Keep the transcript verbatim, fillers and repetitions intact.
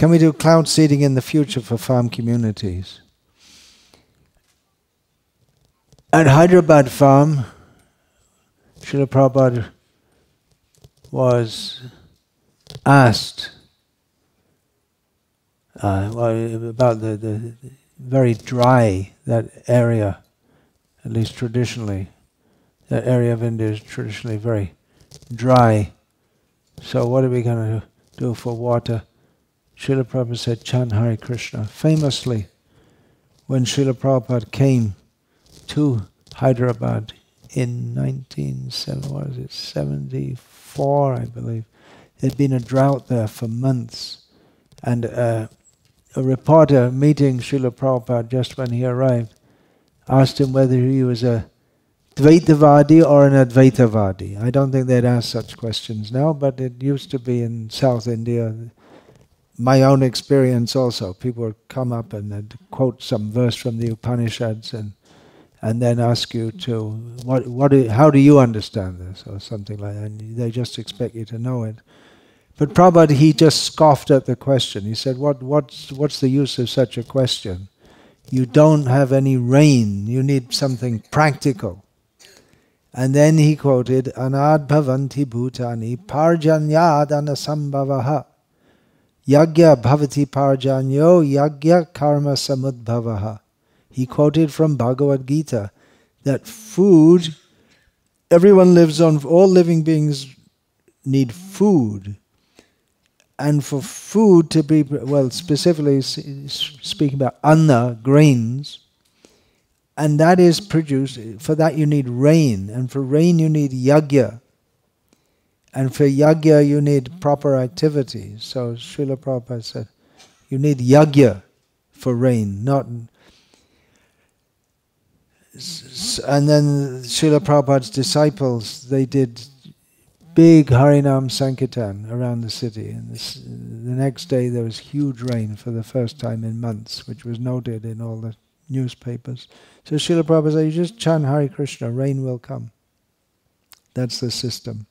Can we do cloud seeding in the future for farm communities? At Hyderabad Farm, Srila Prabhupada was asked uh, well, about the, the very dry, that area, at least traditionally. That area of India is traditionally very dry. So what are we going to do for water? Srila Prabhupada said, chant Hare Krishna. Famously, when Srila Prabhupada came to Hyderabad in nineteen seventy-four, I believe, there'd been a drought there for months. And uh, a reporter meeting Srila Prabhupada just when he arrived asked him whether he was a Dvaitavadi or an Advaitavadi. I don't think they'd ask such questions now, but it used to be in South India. My own experience also. People would come up and they'd quote some verse from the Upanishads and and then ask you to, what, what do, how do you understand this? Or something like that. And they just expect you to know it. But Prabhupada, he just scoffed at the question. He said, what, what's, what's the use of such a question? You don't have any rain. You need something practical. And then he quoted, Anad bhavanti bhutani parjanyadana sambhavaha. Yagya bhavati parajanyo yagya karma samud bhavaha. He quoted from Bhagavad Gita that food, everyone lives on, all living beings need food. And for food to be, well, specifically speaking about anna, grains, and that is produced, for that you need rain, and for rain you need yagya. And for yagya you need proper activity. So Srila Prabhupada said, you need yagya for rain, not... And then Srila Prabhupada's disciples, they did big Harinam Sankitan around the city. And this, the next day there was huge rain for the first time in months, which was noted in all the newspapers. So Srila Prabhupada said, you just chant Hare Krishna, rain will come. That's the system.